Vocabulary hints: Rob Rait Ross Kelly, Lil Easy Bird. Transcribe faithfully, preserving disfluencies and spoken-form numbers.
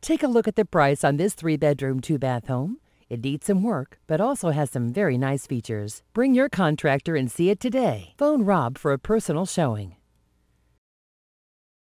Take a look at the price on this three-bedroom, two-bath home. It needs some work, but also has some very nice features. Bring your contractor and see it today. Phone Rob for a personal showing.